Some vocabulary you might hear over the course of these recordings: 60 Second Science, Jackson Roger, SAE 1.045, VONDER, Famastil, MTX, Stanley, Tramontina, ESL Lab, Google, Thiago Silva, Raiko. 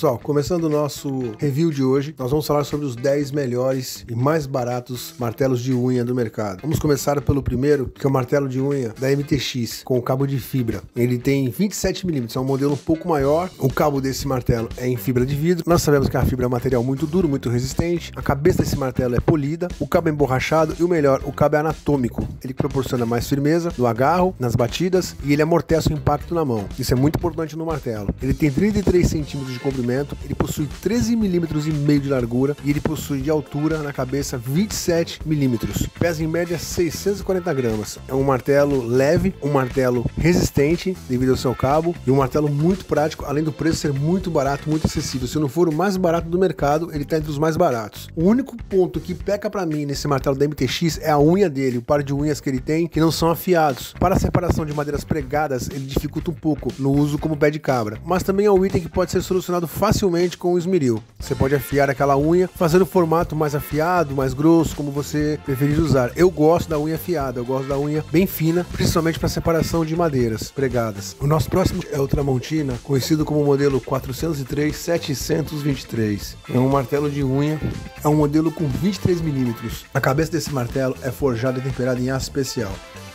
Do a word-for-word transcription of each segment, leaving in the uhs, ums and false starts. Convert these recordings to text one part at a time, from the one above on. pessoal, começando o nosso review de hoje, nós vamos falar sobre os dez melhores e mais baratos martelos de unha do mercado. Vamos começar pelo primeiro, que é o martelo de unha da M T X, com o cabo de fibra. Ele tem vinte e sete milímetros, é um modelo um pouco maior. O cabo desse martelo é em fibra de vidro. Nós sabemos que a fibra é um material muito duro, muito resistente. A cabeça desse martelo é polida, o cabo é emborrachado e o melhor, o cabo é anatômico. Ele proporciona mais firmeza no agarro, nas batidas, e ele amortece o impacto na mão. Isso é muito importante no martelo. Ele tem trinta e três centímetros de comprimento, ele possui treze milímetros e meio de largura e ele possui de altura na cabeça vinte e sete milímetros. Pesa em média seiscentos e quarenta gramas. É um martelo leve, um martelo resistente devido ao seu cabo e um martelo muito prático, além do preço ser muito barato, muito acessível. Se não for o mais barato do mercado, ele está entre os mais baratos. O único ponto que peca para mim nesse martelo da M T X é a unha dele, o par de unhas que ele tem, que não são afiados. Para a separação de madeiras pregadas, ele dificulta um pouco no uso como pé de cabra, mas também é um item que pode ser solucionado facilmente com o esmeril. Você pode afiar aquela unha, fazendo o formato mais afiado, mais grosso, como você preferir usar. Eu gosto da unha afiada, eu gosto da unha bem fina, principalmente para separação de madeiras pregadas. O nosso próximo é o Tramontina, conhecido como modelo quatrocentos e três, setecentos e vinte e três. É um martelo de unha, é um modelo com vinte e três milímetros. A cabeça desse martelo é forjada e temperada em aço especial.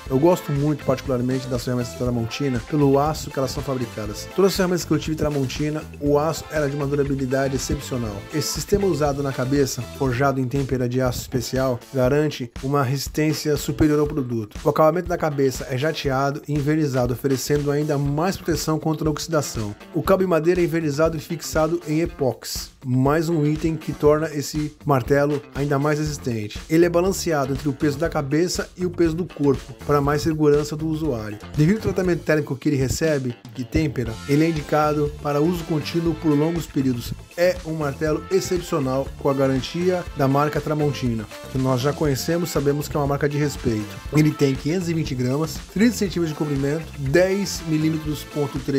Eu gosto muito, particularmente, das ferramentas da Tramontina pelo aço que elas são fabricadas. Todas as ferramentas que eu tive Tramontina, o aço era de uma durabilidade excepcional. Esse sistema usado na cabeça, forjado em têmpera de aço especial, garante uma resistência superior ao produto. O acabamento da cabeça é jateado e envernizado, oferecendo ainda mais proteção contra a oxidação. O cabo em madeira é envernizado e fixado em epóxi. Mais um item que torna esse martelo ainda mais resistente. Ele é balanceado entre o peso da cabeça e o peso do corpo, para mais segurança do usuário. Devido ao tratamento térmico que ele recebe, de têmpera, ele é indicado para uso contínuo por longos períodos. É um martelo excepcional, com a garantia da marca Tramontina, que nós já conhecemos, sabemos que é uma marca de respeito. Ele tem quinhentos e vinte gramas, trinta centímetros de comprimento, dez vírgula três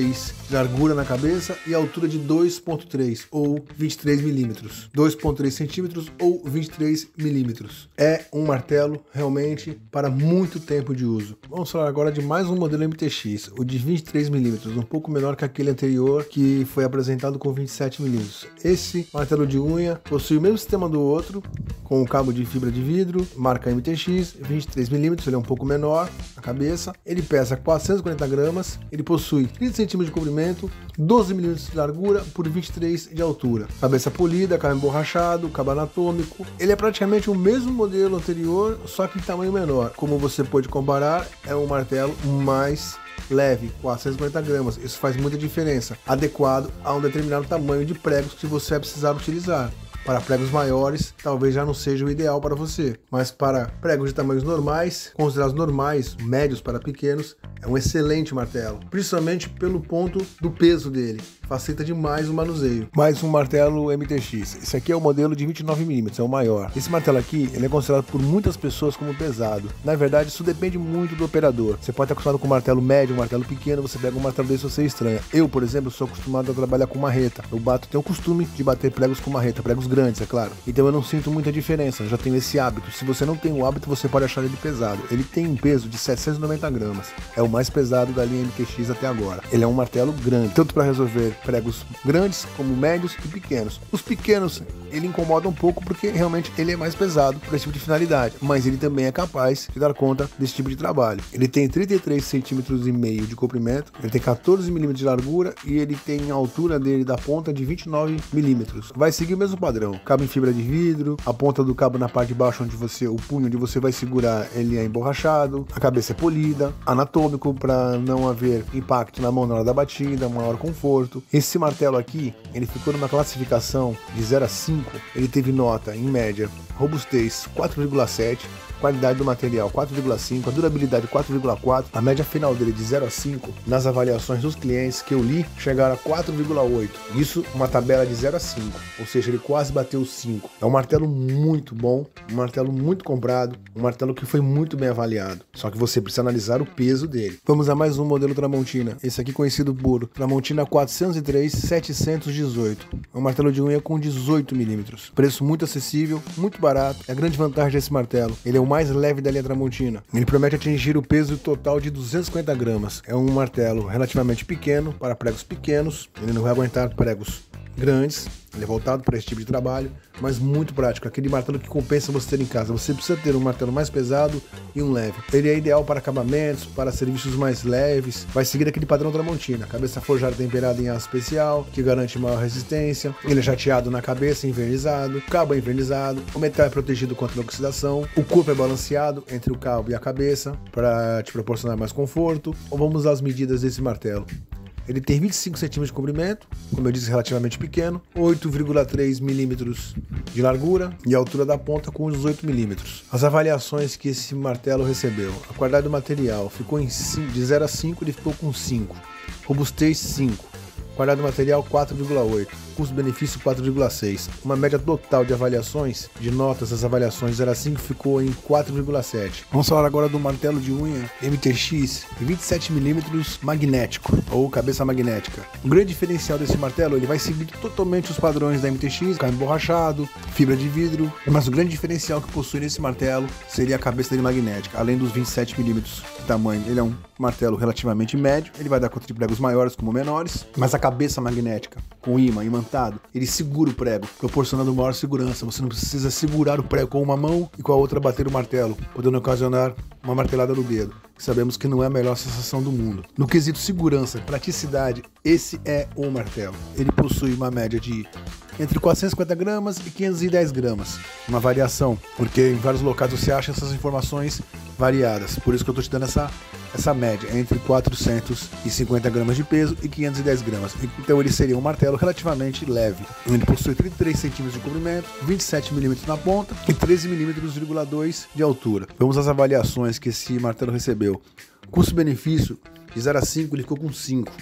milímetros de largura na cabeça e altura de dois vírgula três ou vinte e três milímetros, dois vírgula três centímetros ou vinte e três milímetros. É um martelo realmente para muito tempo de uso. Vamos falar agora de mais um modelo M T X, o de vinte e três milímetros, um pouco menor que aquele anterior que foi apresentado com vinte e sete milímetros. Esse martelo de unha possui o mesmo sistema do outro, com o cabo de fibra de vidro, marca M T X, vinte e três milímetros, ele é um pouco menor a cabeça, ele pesa quatrocentos e quarenta gramas, ele possui trinta centímetros de comprimento, doze milímetros de largura por vinte e três de altura. Cabeça polida, cabo emborrachado, cabo anatômico. Ele é praticamente o mesmo modelo anterior, só que em tamanho menor. Como você pode comparar, é um martelo mais leve, quatrocentos e quarenta gramas. Isso faz muita diferença. Adequado a um determinado tamanho de pregos que você vai precisar utilizar. Para pregos maiores, talvez já não seja o ideal para você, mas para pregos de tamanhos normais, considerados normais, médios para pequenos, é um excelente martelo, principalmente pelo ponto do peso dele. Facilita demais o manuseio. Mais um martelo M T X. Esse aqui é o modelo de vinte e nove milímetros, é o maior. Esse martelo aqui, ele é considerado por muitas pessoas como pesado. Na verdade, isso depende muito do operador. Você pode estar acostumado com um martelo médio, um martelo pequeno, você pega um martelo desse, você estranha. Eu, por exemplo, sou acostumado a trabalhar com marreta. Eu bato, tenho o costume de bater pregos com marreta, pregos grandes, é claro. Então eu não sinto muita diferença, eu já tenho esse hábito. Se você não tem o hábito, você pode achar ele pesado. Ele tem um peso de setecentos e noventa gramas. É o mais pesado da linha M T X até agora. Ele é um martelo grande, tanto para resolver pregos grandes como médios e pequenos. Os pequenos ele incomoda um pouco porque realmente ele é mais pesado para esse tipo de finalidade, mas ele também é capaz de dar conta desse tipo de trabalho. Ele tem trinta e três centímetros e meio de comprimento, ele tem quatorze milímetros de largura e ele tem a altura dele da ponta de vinte e nove milímetros. Vai seguir o mesmo padrão, cabo em fibra de vidro, a ponta do cabo na parte de baixo onde você, o punho onde você vai segurar, ele é emborrachado, a cabeça é polida, anatômico para não haver impacto na mão na hora da batida, maior conforto. Esse martelo aqui, ele ficou numa classificação de zero a cinco, ele teve nota, em média, robustez quatro vírgula sete, qualidade do material quatro vírgula cinco, a durabilidade quatro vírgula quatro, a média final dele de zero a cinco, nas avaliações dos clientes que eu li, chegaram a quatro vírgula oito, isso uma tabela de zero a cinco, ou seja, ele quase bateu cinco. É um martelo muito bom, um martelo muito comprado, um martelo que foi muito bem avaliado, só que você precisa analisar o peso dele. Vamos a mais um modelo Tramontina, esse aqui conhecido por Tramontina quatrocentos e três, setecentos e dezoito, é um martelo de unha com dezoito milímetros, preço muito acessível, muito barato. É a grande vantagem desse martelo, ele é o mais leve da linha Tramontina, ele promete atingir o peso total de duzentos e cinquenta gramas, é um martelo relativamente pequeno, para pregos pequenos, ele não vai aguentar pregos grandes, ele é voltado para esse tipo de trabalho, mas muito prático, aquele martelo que compensa você ter em casa. Você precisa ter um martelo mais pesado e um leve. Ele é ideal para acabamentos, para serviços mais leves, vai seguir aquele padrão Tramontina, cabeça forjada temperada em aço especial, que garante maior resistência, ele é jateado na cabeça, invernizado, o cabo é invernizado, o metal é protegido contra a oxidação, o corpo é balanceado entre o cabo e a cabeça, para te proporcionar mais conforto. Ou vamos às medidas desse martelo. Ele tem vinte e cinco centímetros de comprimento, como eu disse, relativamente pequeno, oito vírgula três milímetros de largura e a altura da ponta com dezoito milímetros. As avaliações que esse martelo recebeu: a qualidade do material ficou em cinco, de zero a cinco, ele ficou com cinco, robustez cinco, qualidade do material quatro vírgula oito, custo-benefício quatro vírgula seis, uma média total de avaliações, de notas, as avaliações zero a cinco ficou em quatro vírgula sete. Vamos falar agora do martelo de unha M T X vinte e sete milímetros magnético, ou cabeça magnética. O grande diferencial desse martelo, ele vai seguir totalmente os padrões da M T X, cabo emborrachado, fibra de vidro, mas o grande diferencial que possui nesse martelo seria a cabeça dele magnética, além dos vinte e sete milímetros de tamanho. Ele é um martelo relativamente médio, ele vai dar conta de pregos maiores como menores, mas a cabeça magnética com imã, imantado, ele segura o prego, proporcionando maior segurança. Você não precisa segurar o prego com uma mão e com a outra bater o martelo, podendo ocasionar uma martelada no dedo. Sabemos que não é a melhor sensação do mundo. No quesito segurança, praticidade, esse é o martelo. Ele possui uma média de entre quatrocentos e cinquenta gramas e quinhentos e dez gramas. Uma variação, porque em vários locais você acha essas informações variadas. Por isso que eu estou te dando essa, essa média, entre quatrocentos e cinquenta gramas de peso e quinhentos e dez gramas. Então ele seria um martelo relativamente leve. Ele possui trinta e três centímetros de comprimento, vinte e sete milímetros na ponta e treze vírgula dois milímetros de altura. Vamos às avaliações que esse martelo recebeu. Custo-benefício, de zero a cinco, ele ficou com cinco.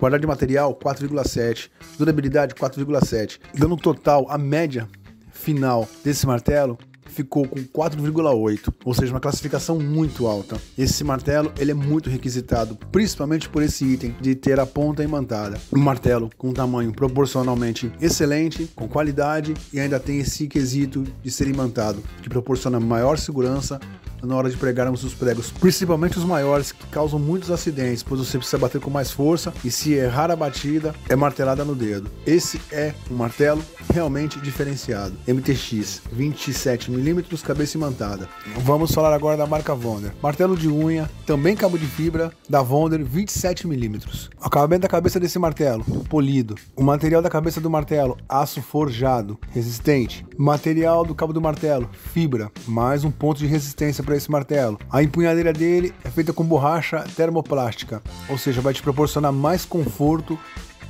Qualidade de material quatro vírgula sete, durabilidade quatro vírgula sete, dando total a média final desse martelo ficou com quatro vírgula oito, ou seja, uma classificação muito alta. Esse martelo, ele é muito requisitado, principalmente por esse item de ter a ponta imantada. Um martelo com um tamanho proporcionalmente excelente, com qualidade, e ainda tem esse quesito de ser imantado, que proporciona maior segurança na hora de pregarmos os pregos, principalmente os maiores, que causam muitos acidentes, pois você precisa bater com mais força e se errar a batida, é martelada no dedo. Esse é um martelo realmente diferenciado. M T X vinte e sete milímetros, cabeça imantada. Vamos falar agora da marca VONDER. Martelo de unha, também cabo de fibra, da VONDER vinte e sete milímetros. O acabamento da cabeça desse martelo, polido. O material da cabeça do martelo, aço forjado, resistente. Material do cabo do martelo, fibra, mais um ponto de resistência para esse martelo. A empunhadeira dele é feita com borracha termoplástica, ou seja, vai te proporcionar mais conforto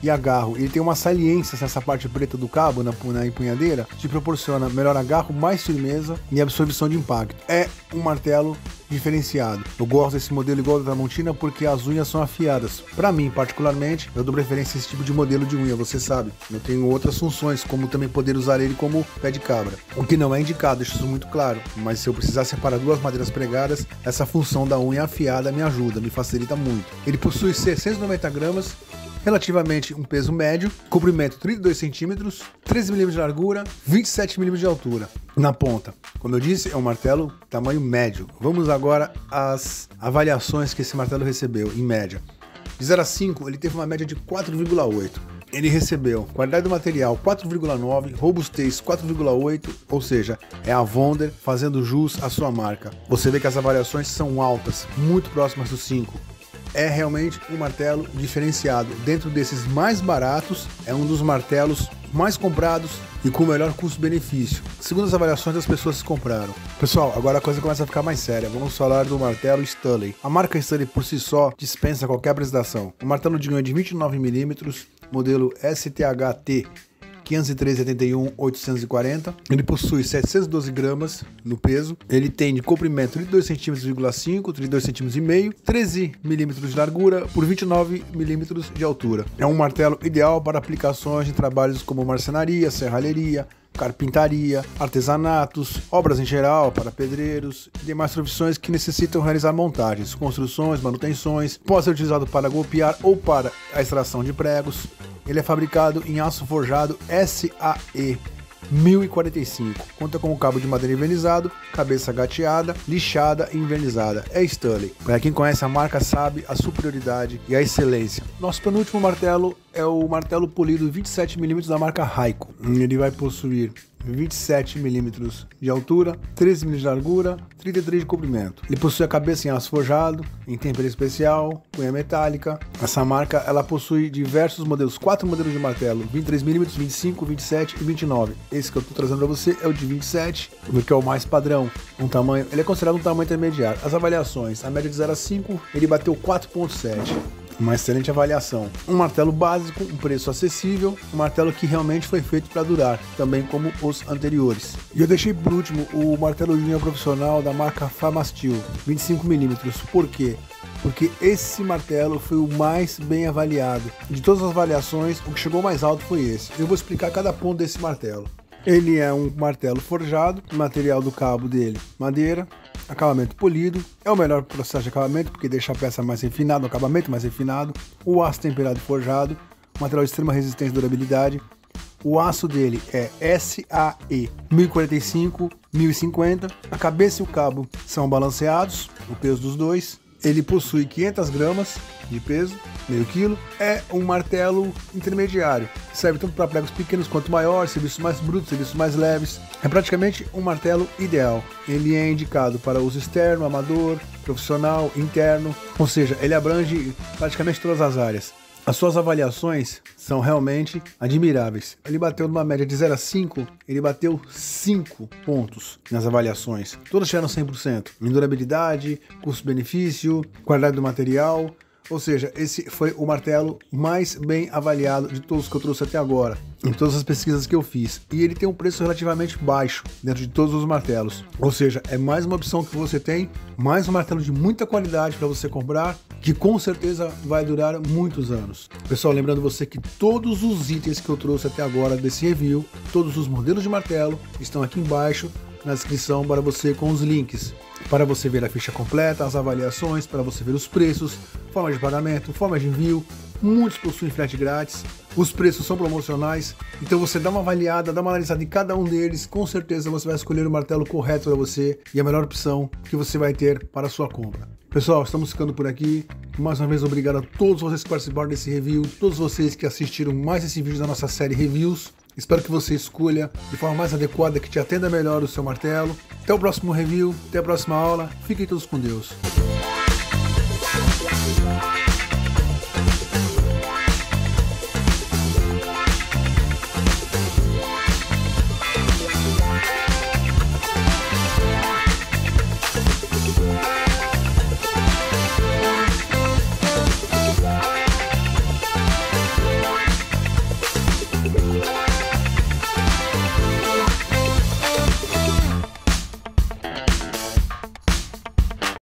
e agarro. Ele tem uma saliência nessa parte preta do cabo, na, na empunhadeira, te proporciona melhor agarro, mais firmeza e absorção de impacto. É um martelo diferenciado. Eu gosto desse modelo igual da Tramontina porque as unhas são afiadas. Para mim, particularmente, eu dou preferência a esse tipo de modelo de unha, você sabe. Eu tenho outras funções, como também poder usar ele como pé de cabra, o que não é indicado, deixo isso muito claro, mas se eu precisar separar duas madeiras pregadas, essa função da unha afiada me ajuda, me facilita muito. Ele possui seiscentos e noventa gramas, relativamente um peso médio, comprimento trinta e dois centímetros, treze milímetros de largura, vinte e sete milímetros de altura. Na ponta, como eu disse, é um martelo tamanho médio. Vamos agora às avaliações que esse martelo recebeu, em média. De zero a cinco, ele teve uma média de quatro vírgula oito. Ele recebeu qualidade do material quatro vírgula nove, robustez quatro vírgula oito, ou seja, é a VONDER fazendo jus à sua marca. Você vê que as avaliações são altas, muito próximas do cinco. É realmente um martelo diferenciado. Dentro desses mais baratos, é um dos martelos mais comprados e com o melhor custo-benefício, segundo as avaliações das pessoas que compraram. Pessoal, agora a coisa começa a ficar mais séria. Vamos falar do martelo Stanley. A marca Stanley por si só dispensa qualquer apresentação. O martelo de unha de vinte e nove milímetros, modelo S T H T quinhentos e três, setenta e um, oitocentos e quarenta. Ele possui setecentos e doze gramas no peso. Ele tem de comprimento trinta e dois vírgula cinco centímetros, trinta e dois vírgula cinco centímetros, treze milímetros de largura por vinte e nove milímetros de altura. É um martelo ideal para aplicações em trabalhos como marcenaria, serralheria, carpintaria, artesanatos, obras em geral para pedreiros e demais profissões que necessitam realizar montagens, construções, manutenções. Pode ser utilizado para golpear ou para a extração de pregos. Ele é fabricado em aço forjado S A E mil e quarenta e cinco. Conta com o cabo de madeira envernizado, cabeça gateada, lixada e envernizada. É Stanley. Para quem conhece a marca sabe a superioridade e a excelência. Nosso penúltimo martelo é o martelo polido vinte e sete milímetros da marca Raiko. Ele vai possuir vinte e sete milímetros de altura, treze milímetros de largura, trinta e três de comprimento. Ele possui a cabeça em aço forjado, em tempera especial, cunha metálica. Essa marca ela possui diversos modelos, quatro modelos de martelo, vinte e três milímetros, vinte e cinco, vinte e sete e vinte e nove. Esse que eu estou trazendo para você é o de vinte e sete, que é o mais padrão. Um tamanho, ele é considerado um tamanho intermediário. As avaliações, a média de zero a cinco, ele bateu quatro ponto sete. Uma excelente avaliação. Um martelo básico, um preço acessível, um martelo que realmente foi feito para durar, também como os anteriores. E eu deixei por último o martelo de linha profissional da marca Famastil, vinte e cinco milímetros. Por quê? Porque esse martelo foi o mais bem avaliado. De todas as avaliações, o que chegou mais alto foi esse. Eu vou explicar cada ponto desse martelo. Ele é um martelo forjado, o material do cabo dele, madeira, acabamento polido, é o melhor processo de acabamento porque deixa a peça mais refinada, o acabamento mais refinado, o aço temperado e forjado, material de extrema resistência e durabilidade. O aço dele é S A E um zero quatro cinco, um zero cinco zero, a cabeça e o cabo são balanceados, o peso dos dois. Ele possui quinhentas gramas de peso, meio quilo. É um martelo intermediário. Serve tanto para pregos pequenos quanto maiores, serviços mais brutos, serviços mais leves. É praticamente um martelo ideal. Ele é indicado para uso externo, amador, profissional, interno. Ou seja, ele abrange praticamente todas as áreas. As suas avaliações são realmente admiráveis. Ele bateu numa média de zero a cinco, ele bateu cinco pontos nas avaliações. Todas tiveram cem por cento. Em durabilidade, custo-benefício, qualidade do material. Ou seja, esse foi o martelo mais bem avaliado de todos que eu trouxe até agora, em todas as pesquisas que eu fiz. E ele tem um preço relativamente baixo dentro de todos os martelos. Ou seja, é mais uma opção que você tem, mais um martelo de muita qualidade para você comprar, que com certeza vai durar muitos anos. Pessoal, lembrando você que todos os itens que eu trouxe até agora desse review, todos os modelos de martelo estão aqui embaixo na descrição para você com os links. Para você ver a ficha completa, as avaliações, para você ver os preços, forma de pagamento, forma de envio. Muitos possuem frete grátis, os preços são promocionais, então você dá uma avaliada, dá uma analisada em cada um deles, com certeza você vai escolher o martelo correto para você e a melhor opção que você vai ter para a sua compra. Pessoal, estamos ficando por aqui. Mais uma vez, obrigado a todos vocês que participaram desse review, todos vocês que assistiram mais esse vídeo da nossa série Reviews. Espero que você escolha de forma mais adequada, que te atenda melhor o seu martelo. Até o próximo review, até a próxima aula. Fiquem todos com Deus.